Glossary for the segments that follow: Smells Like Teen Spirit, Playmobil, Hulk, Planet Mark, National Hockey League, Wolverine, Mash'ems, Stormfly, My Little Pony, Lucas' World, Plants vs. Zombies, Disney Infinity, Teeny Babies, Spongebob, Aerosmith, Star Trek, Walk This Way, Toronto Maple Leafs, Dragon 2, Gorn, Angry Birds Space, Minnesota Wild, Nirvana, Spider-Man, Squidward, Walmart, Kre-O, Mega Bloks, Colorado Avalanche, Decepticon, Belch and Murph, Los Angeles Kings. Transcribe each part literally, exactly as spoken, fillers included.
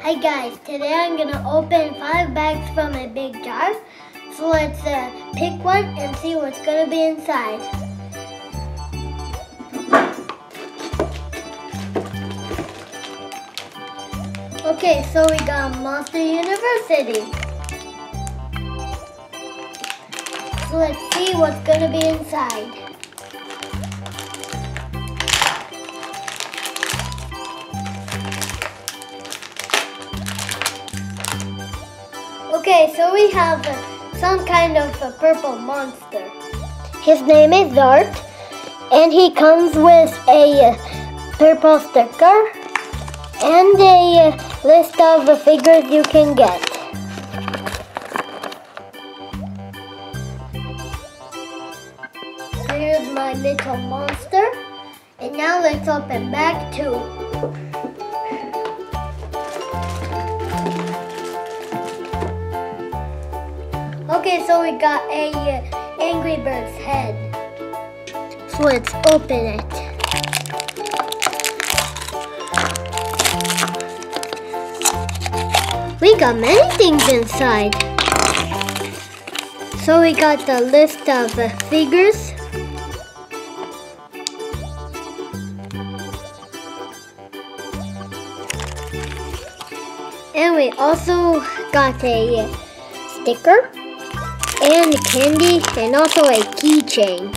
Hi guys, today I'm gonna open five bags from a big jar. So let's uh, pick one and see what's gonna be inside. Okay, so we got Monster University. So let's see what's gonna be inside. Okay, so we have uh, some kind of a purple monster. His name is Stuart, and he comes with a uh, purple sticker and a uh, list of the figures you can get. Here's My Little Monster, and now let's open bag two. Okay, so we got a uh, Angry Birds head. So let's open it. We got many things inside. So we got the list of uh, figures. And we also got a uh, sticker and candy and also a keychain.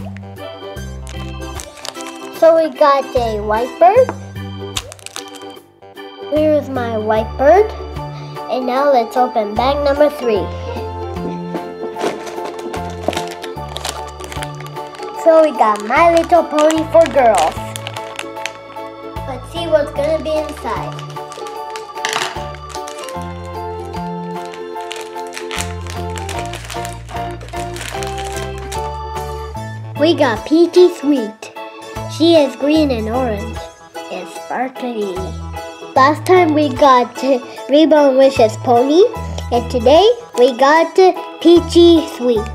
So we got a white bird. Here is my white bird. And now let's open bag number three. So we got My Little Pony for girls. Let's see what's gonna be inside. We got Peachy Sweet. She is green and orange and sparkly. Last time we got Reborn Wishes Pony, and today we got Peachy Sweet.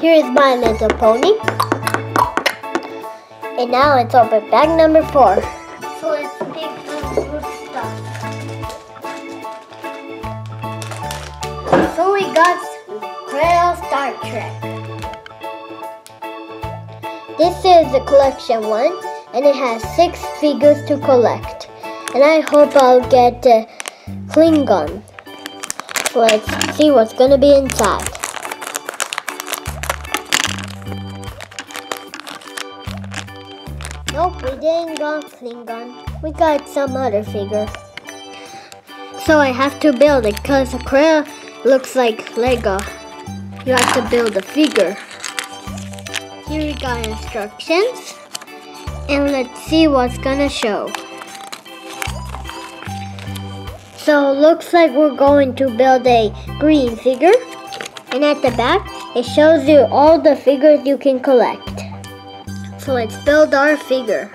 Here is My Little Pony. And now let's open bag number four. So let's pick some good stuff. So we got Kre-O Star Trek. This is the collection one, and it has six figures to collect. And I hope I'll get uh, Klingon. So let's see what's gonna be inside. Nope, we didn't got Klingon. We got some other figure. So I have to build it because Kre-O looks like Lego. You have to build a figure. Here we got instructions. And let's see what's gonna show. So looks like we're going to build a green figure. And at the back, it shows you all the figures you can collect. So let's build our figure.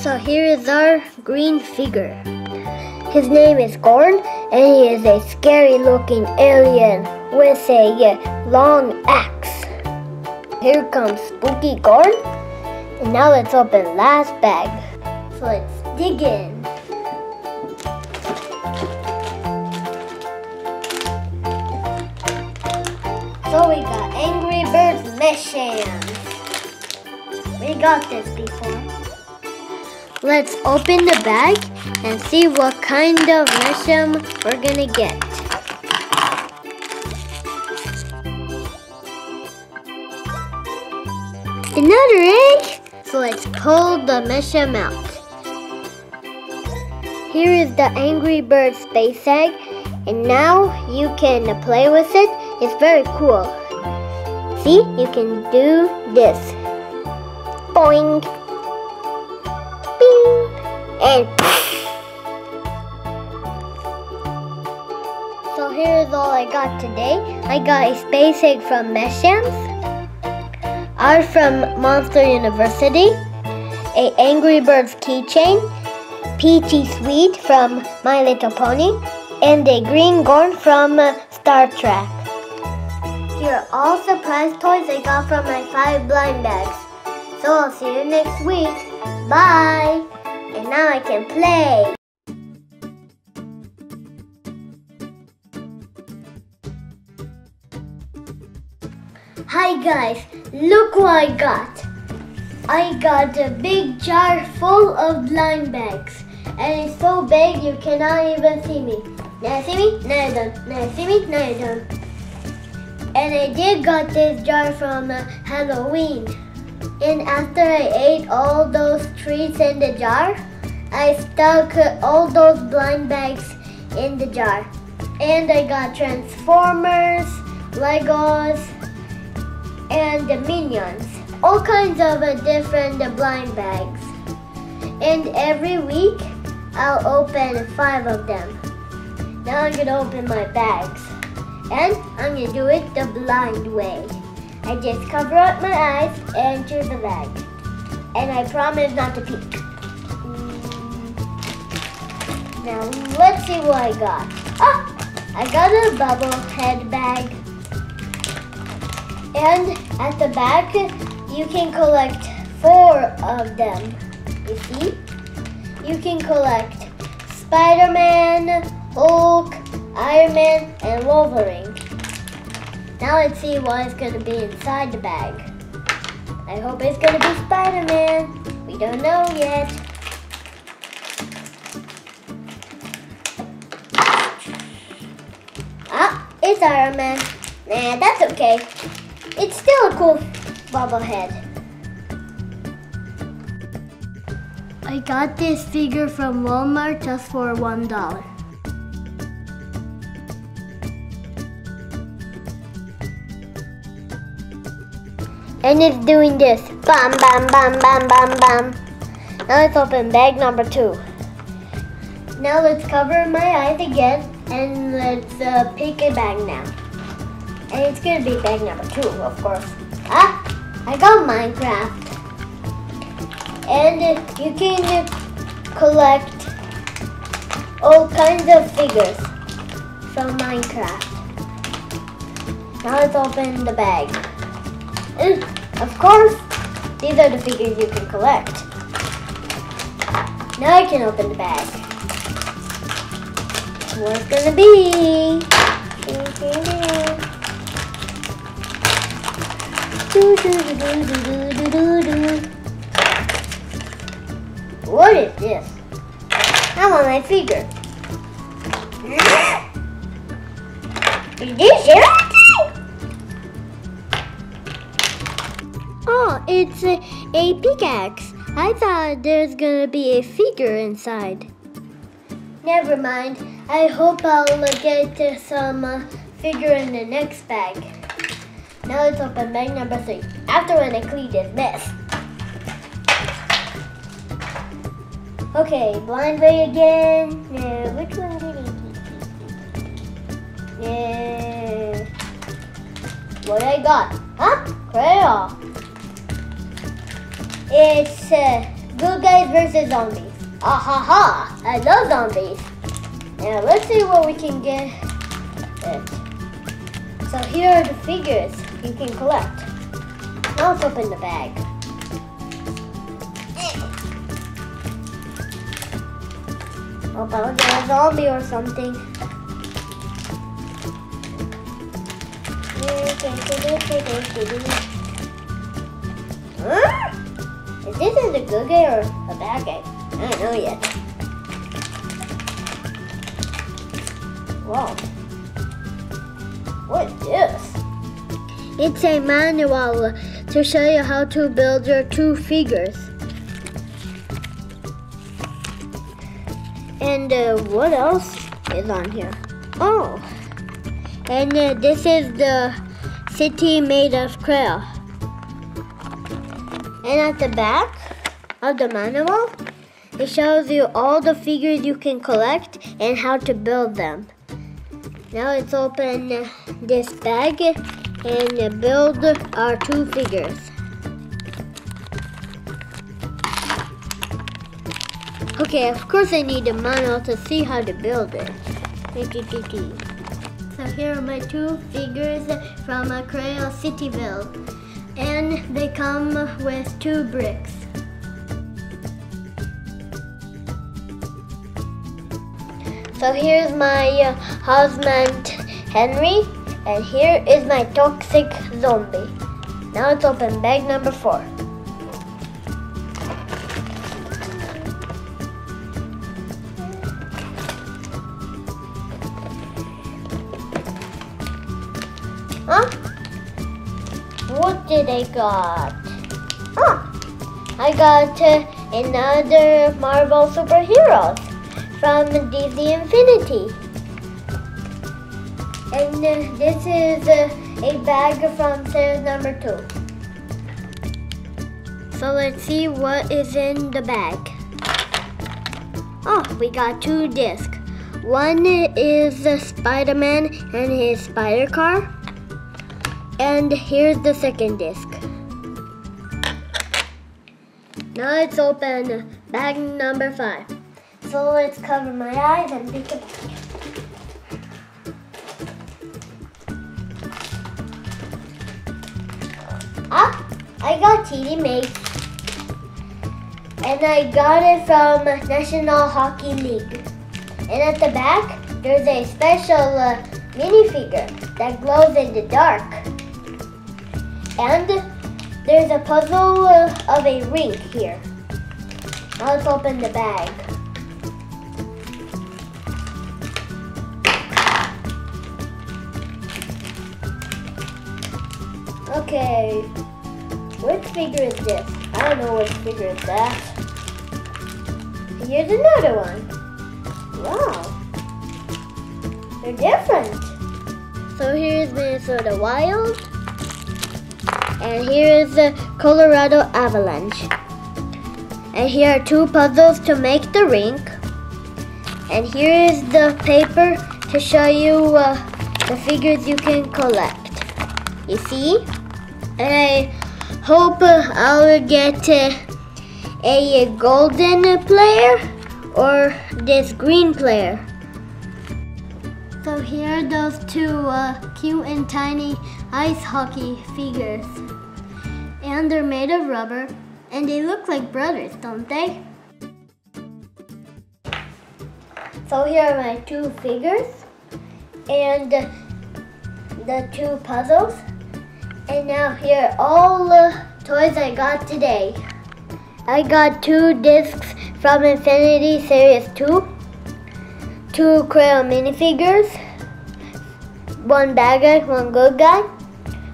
So here is our green figure. His name is Gorn, and he is a scary looking alien with a long axe. Here comes Spooky Gorn. And now let's open last bag. So let's dig in. So we got Angry Birds Mash'ems. We got this before. Let's open the bag and see what kind of Mash'em we're gonna get. Another egg! So let's pull the Mash'em out. Here is the Angry Bird Space egg, and now you can play with it. It's very cool. See, you can do this. Boing! And so here's all I got today. I got a space egg from Mash'ems. I'm from Monster University, a Angry Birds keychain, Peachy Sweet from My Little Pony, and a green Gorn from Star Trek. Here are all surprise toys I got from my five blind bags. So I'll see you next week. Bye! And now I can play! Hi guys, look what I got! I got a big jar full of blind bags. And it's so big you cannot even see me. Now you see me? Now you don't. Now you see me? Now you don't. And I did got this jar from uh, Halloween. And after I ate all those treats in the jar, I stuck uh, all those blind bags in the jar. And I got Transformers, Legos, and the Minions. All kinds of uh, different uh, blind bags. And every week, I'll open five of them. Now I'm gonna open my bags. And I'm gonna do it the blind way. I just cover up my eyes and choose a bag. And I promise not to peek. Now let's see what I got. Ah! I got a bubble head bag. And at the back, you can collect four of them. You see? You can collect Spider-Man, Hulk, Iron Man, and Wolverine. Now let's see what is going to be inside the bag. I hope it's going to be Spider-Man. We don't know yet. Ah, it's Iron Man. Nah, that's okay. It's still a cool bobblehead. I got this figure from Walmart just for one dollar. And it's doing this. Bam, bam, bam, bam, bam, bam. Now let's open bag number two. Now let's cover my eyes again and let's uh, pick a bag now. And it's gonna be bag number two, of course. Ah, I got Minecraft. And you can collect all kinds of figures from Minecraft. Now let's open the bag. And of course, these are the figures you can collect. Now I can open the bag. What's it gonna be? Do, do, do, do, do, do, do, do. What is this? I want my figure. Is this everything? Oh, it's a, a pickaxe. I thought there's gonna be a figure inside. Never mind. I hope I'll get some uh, figure in the next bag. Now let's open bag number three. After when I clean this mess. Okay, blind way again. No, which one did he keep? No. What I got? Huh? Crayola. It's uh, Good Guys versus. Zombies. Ah ha ha! I love zombies. Now let's see what we can get. So here are the figures you can collect. Now let's open the bag. I'll get a zombie or something. Huh? Is this a good guy or a bad guy? I don't know yet. Wow. What is this? It's a manual to show you how to build your two figures. And uh, what else is on here? Oh, and uh, this is the city made of Kre-O. And at the back of the manual, it shows you all the figures you can collect and how to build them. Now let's open this bag and build our two figures. Okay, of course I need a manual to see how to build it. So here are my two figures from a Kre-O city build. And they come with two bricks. So here's my uh, housemate Henry, and here is my toxic zombie. Now let's open bag number four. Huh? What did I got? Huh? I got uh, another Marvel superhero from Disney Infinity. And uh, this is uh, a bag from series number two. So let's see what is in the bag. Oh, we got two discs. One is uh, Spider-Man and his spider car. And here's the second disc. Now let's open bag number five. So let's cover my eyes and pick up. Ah, I got Teeny Babies. And I got it from National Hockey League. And at the back, there's a special uh, minifigure that glows in the dark. And there's a puzzle uh, of a ring here. Now let's open the bag. Okay, which figure is this? I don't know which figure is that. Here's another one. Wow, they're different. So here's Minnesota Wild, and here is the Colorado Avalanche. And here are two puzzles to make the rink. And here is the paper to show you uh, the figures you can collect. You see? And I hope uh, I'll get uh, a golden player or this green player. So here are those two uh, cute and tiny ice hockey figures. And they're made of rubber, and they look like brothers, don't they? So here are my two figures, and uh, the two puzzles. And now here are all the toys I got today. I got two discs from Infinity Series two, two Kre-O minifigures, one bad guy, one good guy,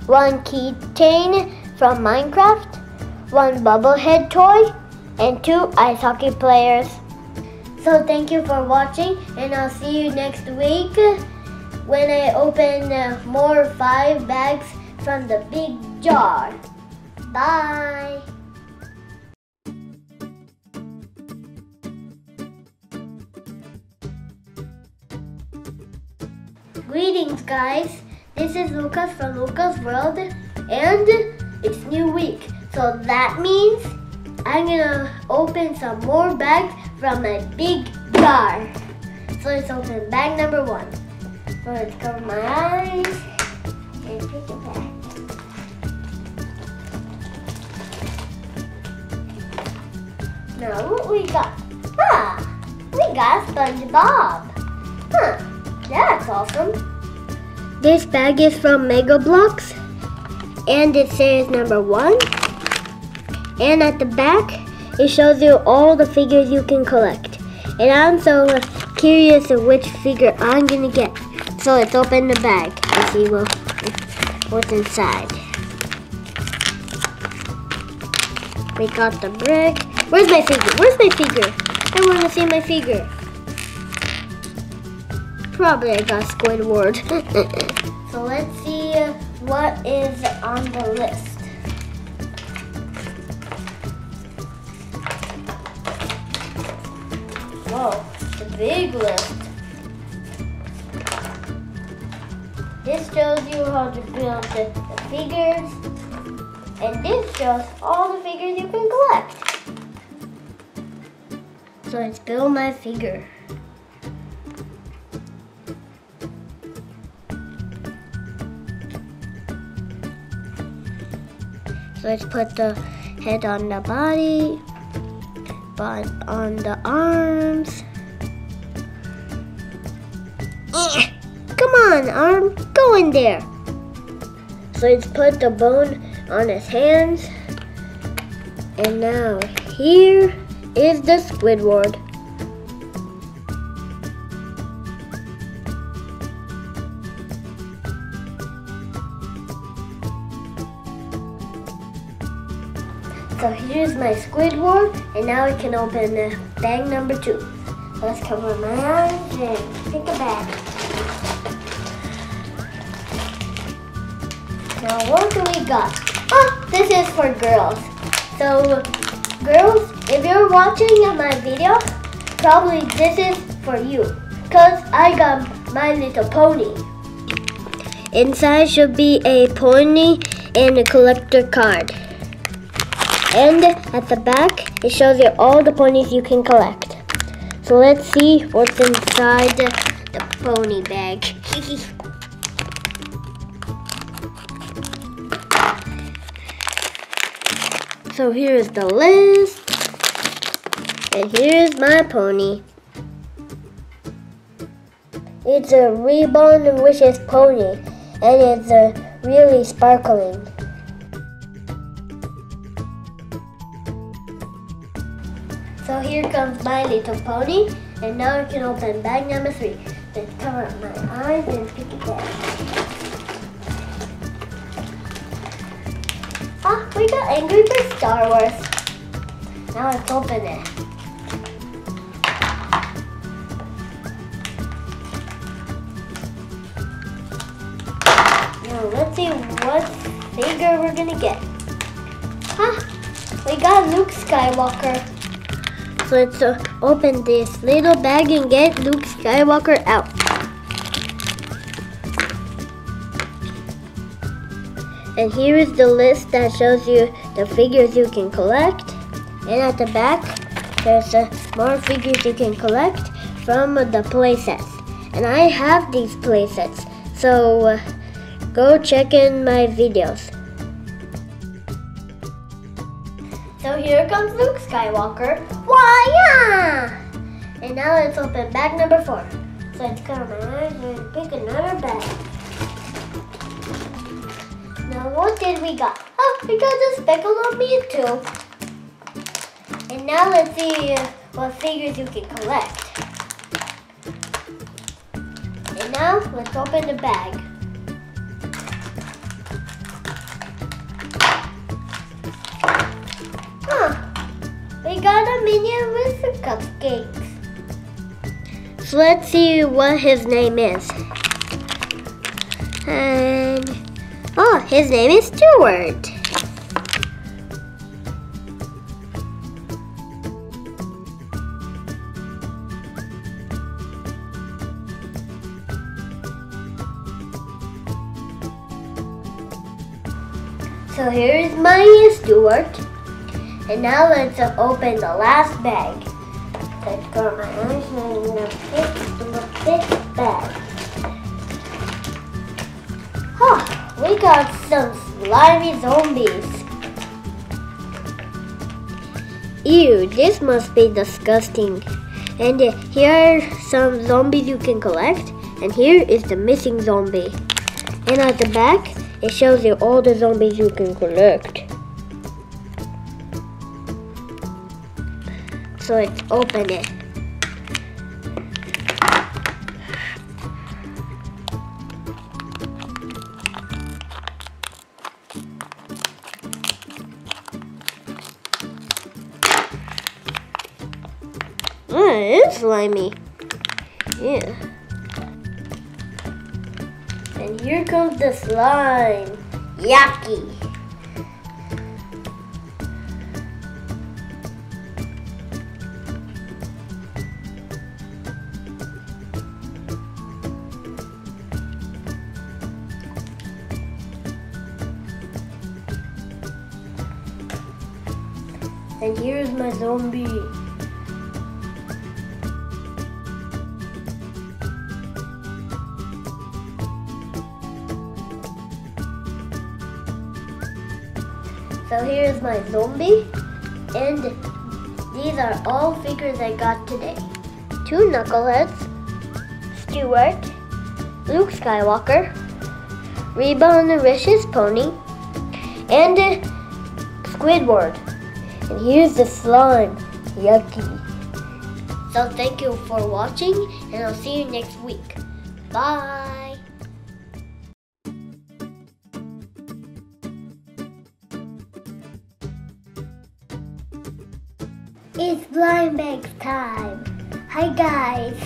one keychain from Minecraft, one bubblehead toy, and two ice hockey players. So thank you for watching, and I'll see you next week when I open uh, more five bags from the big jar. Bye! Greetings guys, this is Lucas from Lucas' World, and it's new week, so that means I'm gonna open some more bags from my big jar. So let's open bag number one. So let's cover my eyes and pick it back. Now what we got? Ah, we got Spongebob. Huh, that's awesome. This bag is from Mega Bloks, and it says number one. And at the back, it shows you all the figures you can collect. And I'm so curious of which figure I'm gonna get. So let's open the bag and see what, what's inside. We got the brick. Where's my figure? Where's my figure? I want to see my figure. Probably I got Squidward. So let's see what is on the list. Whoa, it's a big list. This shows you how to build the, the figures. And this shows all the figures you can collect. so I spill my finger. So let's put the head on the body, but on the arms. Eh, come on, arm, go in there. So let's put the bone on his hands. And now here is the Squidward. So here's my Squidward, and now we can open the bag number two. Let's cover my eyes and take a bath. Now what do we got? Oh, this is for girls. So, girls, if you're watching my video, probably this is for you, because I got My Little Pony. Inside should be a pony and a collector card. And at the back, it shows you all the ponies you can collect. So let's see what's inside the pony bag. So here's the list, and here's my pony. It's a reborn wishes pony, and it's a really sparkling. So here comes My Little Pony, and now I can open bag number three. Let's cover up my eyes and pick it up. Ah, we got Angry Birds Star Wars. Now let's open it. Now let's see what figure we're gonna get. Ah, we got Luke Skywalker. So let's uh, open this little bag and get Luke Skywalker out. And here is the list that shows you the figures you can collect. And at the back, there's uh, more figures you can collect from uh, the playsets. And I have these playsets, so uh, go check in my videos. So here comes Luke Skywalker. Why-ya! And now let's open bag number four. So let's cover my eyes and pick another bag. Now what did we got? Oh, we got the speckled on me too. And now let's see what figures you can collect. And now let's open the bag. Huh, we got a minion with some cupcakes. So let's see what his name is. And oh, his name is Stuart. So here's my Stuart. And now let's open the last bag. Let's go my arms and pick this bag. Huh. We got some slimy zombies. Ew, this must be disgusting. And uh, here are some zombies you can collect. And here is the missing zombie. And at the back, it shows you all the zombies you can collect. So let's open it. Slimy. Yeah. And here comes the slime. Yucky. And here's my zombie. So here is my zombie, and these are all figures I got today. Two knuckleheads, Stuart, Luke Skywalker, Reba and the Rich's pony, and uh, Squidward. And here's the slime, yucky. So thank you for watching, and I'll see you next week. Bye. It's blind bags time. Hi guys,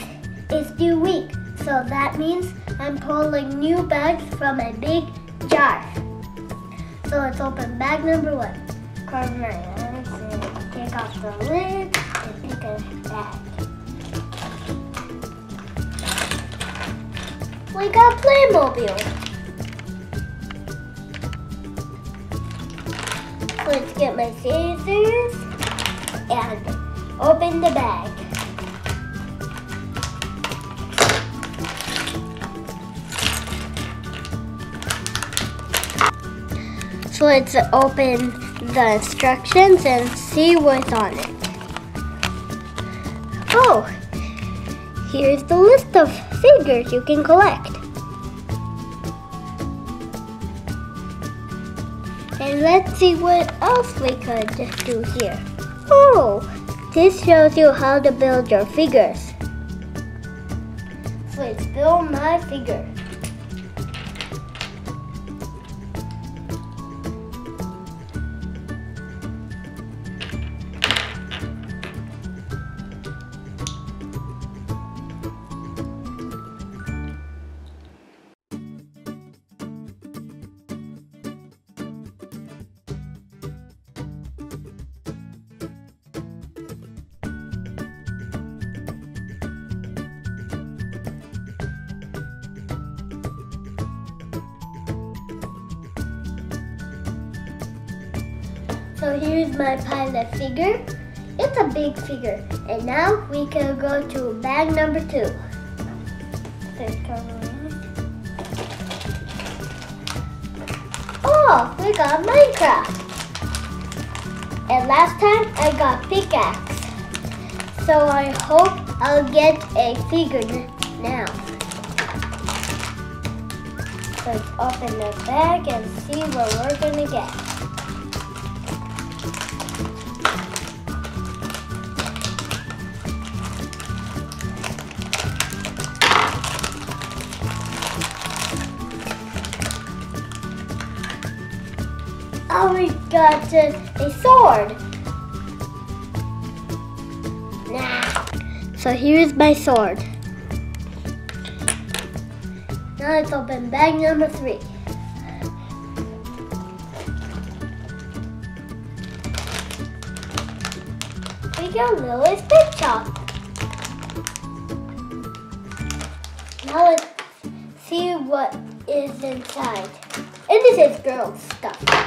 it's new week, so that means I'm pulling new bags from a big jar. So let's open bag number one. Close my eyes and take off the lid and pick a bag. We got Playmobil. Let's get my scissors and open the bag. So let's open the instructions and see what's on it. Oh, here's the list of figures you can collect. And let's see what else we could do here. Oh, this shows you how to build your figures. So let's build my figure. So here's my pilot figure. It's a big figure. And now we can go to bag number two. Oh, we got Minecraft. And last time I got pickaxe. So I hope I'll get a figure now. Let's open the bag and see what we're gonna get. Oh, we got uh, a sword. Nah. So here's my sword. Now let's open bag number three. We got Lily's Pit Shop. Now let's see what is inside. And this is girl stuff.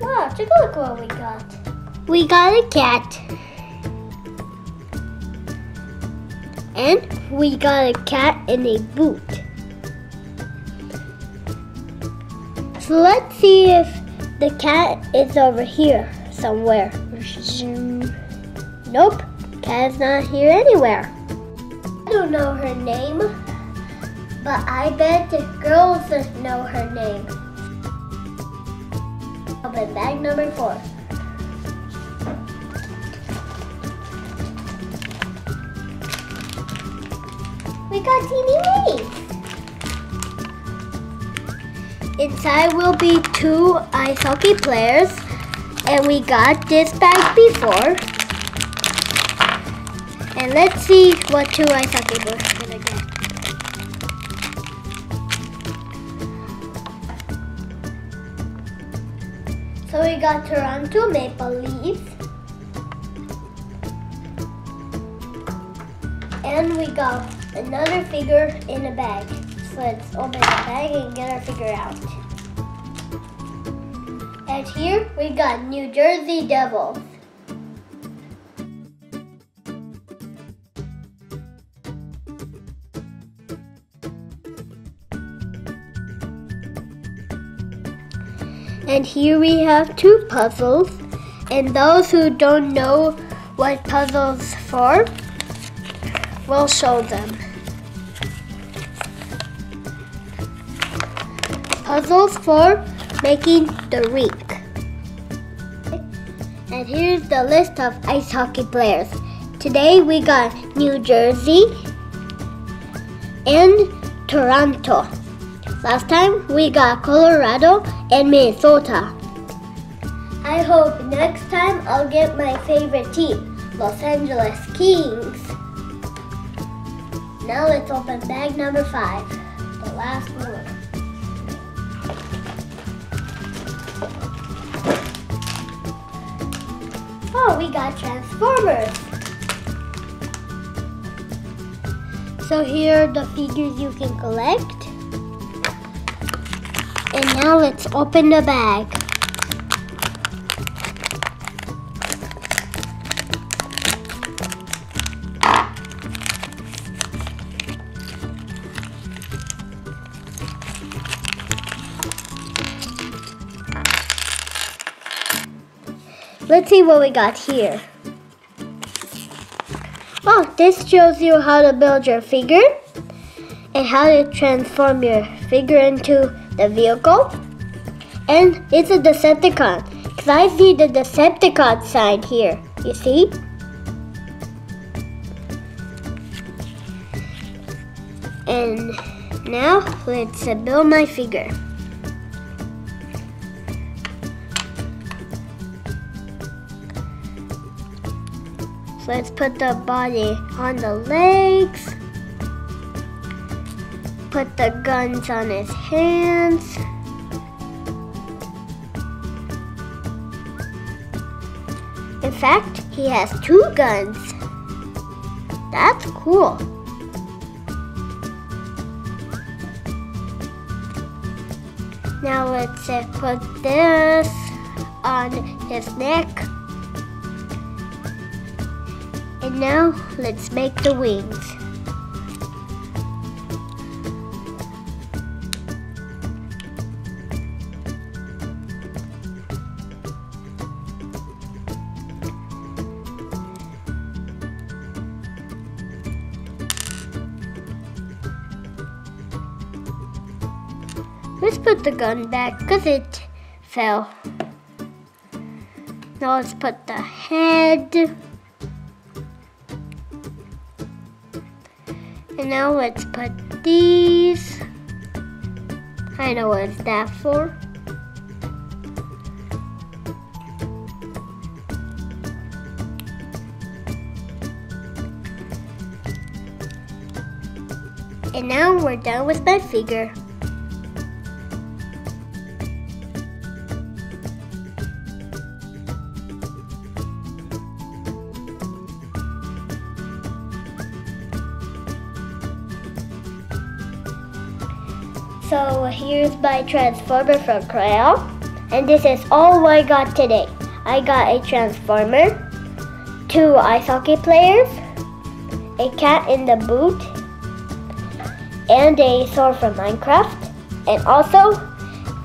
Wow, take a look what we got. We got a cat. And we got a cat in a boot. So let's see if the cat is over here somewhere. Nope, cat is not here anywhere. I don't know her name, but I bet the girls know her name. Open bag number four. We got Teeny Babies. Inside will be two ice hockey players, and we got this bag before. And let's see what two ice hockey players are gonna get. So we got Toronto Maple Leafs, and we got another figure in a bag. So let's open the bag and get our figure out. And here we got New Jersey Devils. And here we have two puzzles. And those who don't know what puzzles are, we'll show them. Puzzles for making the rink. And here's the list of ice hockey players. Today we got New Jersey and Toronto. Last time we got Colorado and Minnesota. I hope next time I'll get my favorite team, Los Angeles Kings. Now let's open bag number five, the last one. Oh, we got Transformers. So here are the figures you can collect. And now let's open the bag. Let's see what we got here. Oh, this shows you how to build your figure and how to transform your figure into the vehicle. And it's a Decepticon, because I see the Decepticon sign here, you see? And now let's build my figure. So let's put the body on the legs, put the guns on his hands, in fact he has two guns, that's cool. Now let's put this on his neck. And now, let's make the wings. Let's put the gun back because it fell. Now let's put the head. And now let's put these. I know what's that for. And now we're done with my figure. So here's my Transformer from Kre-O, and this is all I got today. I got a Transformer, two ice hockey players, a cat in the boot, and a sword from Minecraft, and also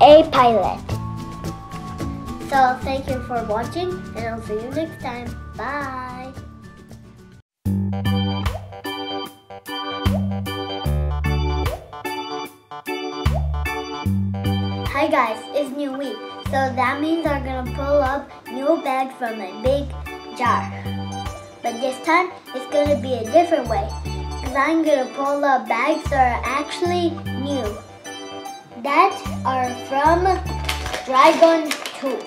a pilot. So thank you for watching, and I'll see you next time. Bye! Hi guys, it's new week, so that means I'm gonna pull up new bags from my big jar. But this time, it's gonna be a different way, because I'm gonna pull up bags that are actually new, that are from Dragon two.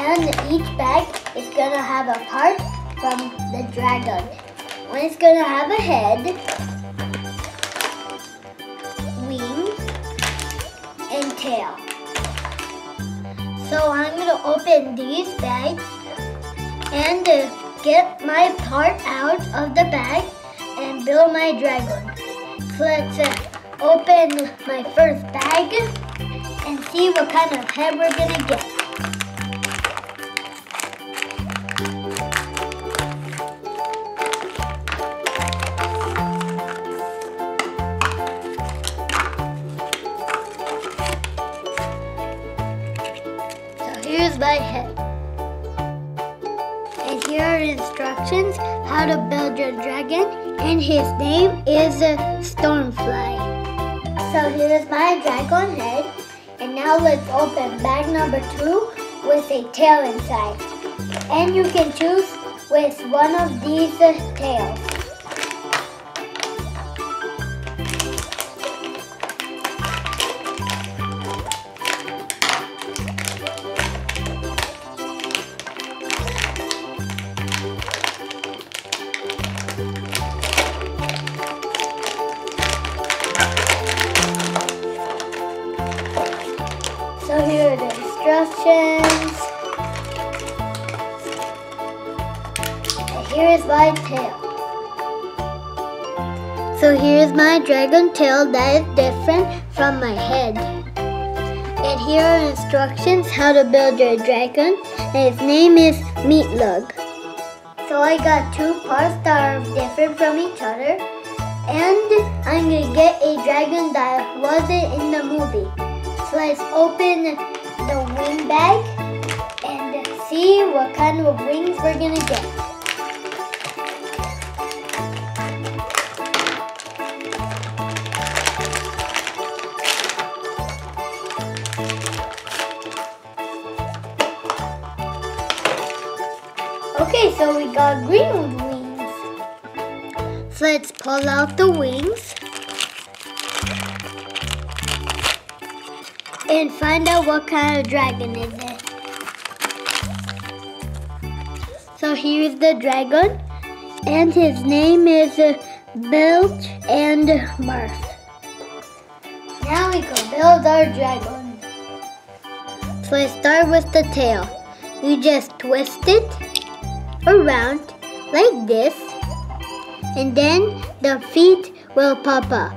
And each bag is gonna have a part from the dragon. One is going to have a head, wings, and tail. So I'm going to open these bags and get my part out of the bag and build my dragon. So let's open my first bag and see what kind of head we're going to get. Here's my head. And here are instructions how to build your dragon, and his name is Stormfly. So here's my dragon head, and now let's open bag number two with a tail inside. And you can choose with one of these tails. So here are the instructions. And here is my tail. So here is my dragon tail that is different from my head. And here are instructions how to build your dragon. And his name is Meatlug. So I got two parts that are different from each other. And I'm gonna get a dragon that wasn't in the movie. Let's open the wing bag and see what kind of wings we're gonna get. Okay, so we got green wings. So let's pull out the wings and find out what kind of dragon is it. So here's the dragon, and his name is Belch and Murph. Now we can build our dragon. So I start with the tail. You just twist it around like this, and then the feet will pop up.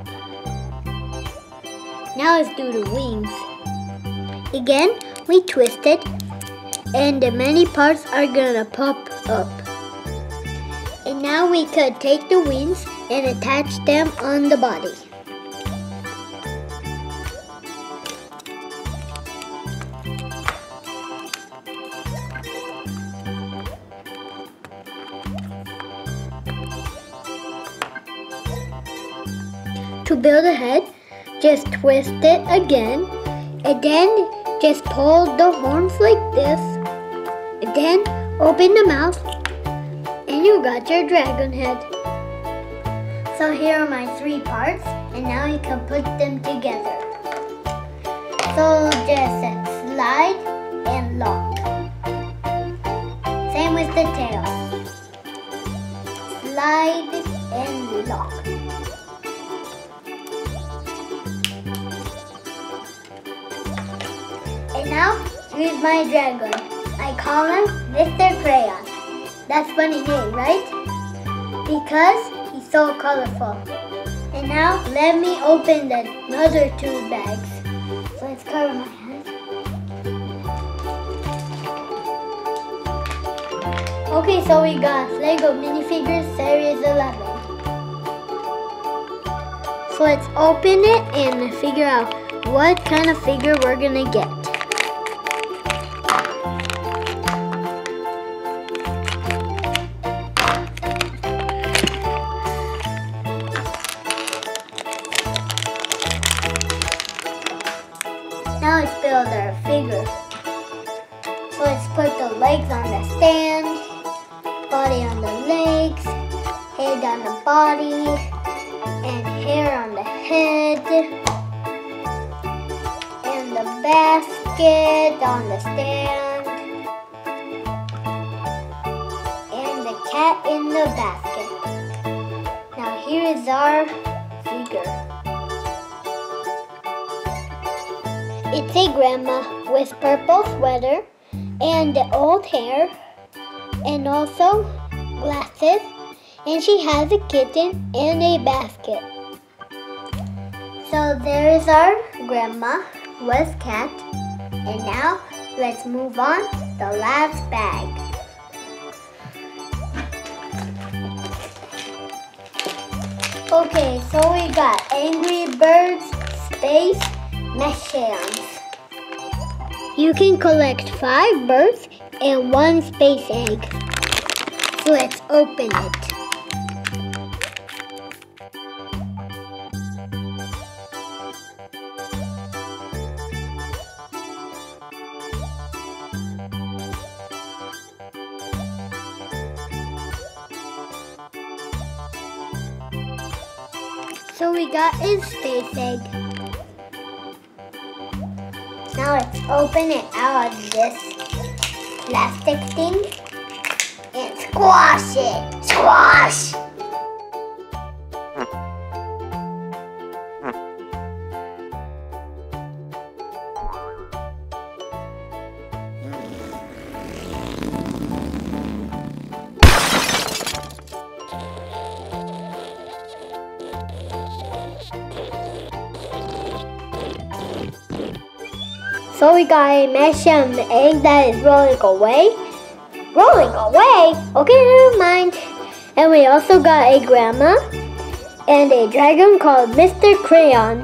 Now let's do the wings. Again, we twist it, and the many parts are gonna pop up. And now we could take the wings and attach them on the body. To build a head, just twist it again, and then just pull the horns like this, and then open the mouth, and you got your dragon head. So here are my three parts, and now you can put them together. So just slide and lock. Same with the tail. Slide and lock. Now, here's my dragon. I call him Mister Kre-O. That's funny name, right? Because he's so colorful. And now, let me open the other two bags. So let's cover my hands. Okay, so we got Lego minifigures series eleven. So let's open it and figure out what kind of figure we're gonna get. Now let's build our figure. So let's put the legs on the stand, body on the legs, head on the body, and hair on the head, and the basket on the stand, and the cat in the basket. Now here is our figure. It's a grandma with purple sweater and old hair and also glasses, and she has a kitten and a basket. So there is our grandma with cat, and now let's move on to the last bag. Okay, so we got Angry Birds Space, Mash'ems. You can collect five birds and one space egg. So let's open it. So we got a space egg. Now let's open it out of this plastic thing and squash it. Squash! So we got a Mash'em egg that is rolling away. Rolling away? Okay, never mind. And we also got a grandma and a dragon called Mister Kre-O.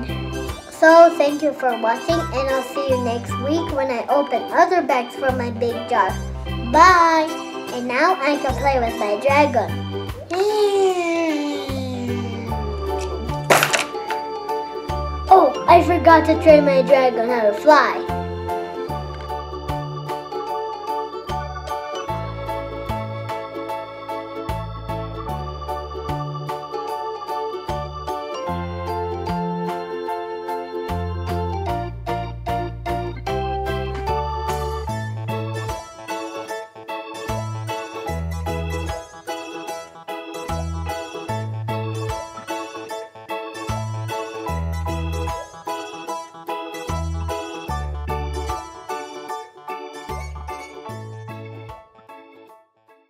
So thank you for watching, and I'll see you next week when I open other bags from my big jar. Bye! And now I can play with my dragon. Oh, I forgot to train my dragon how to fly.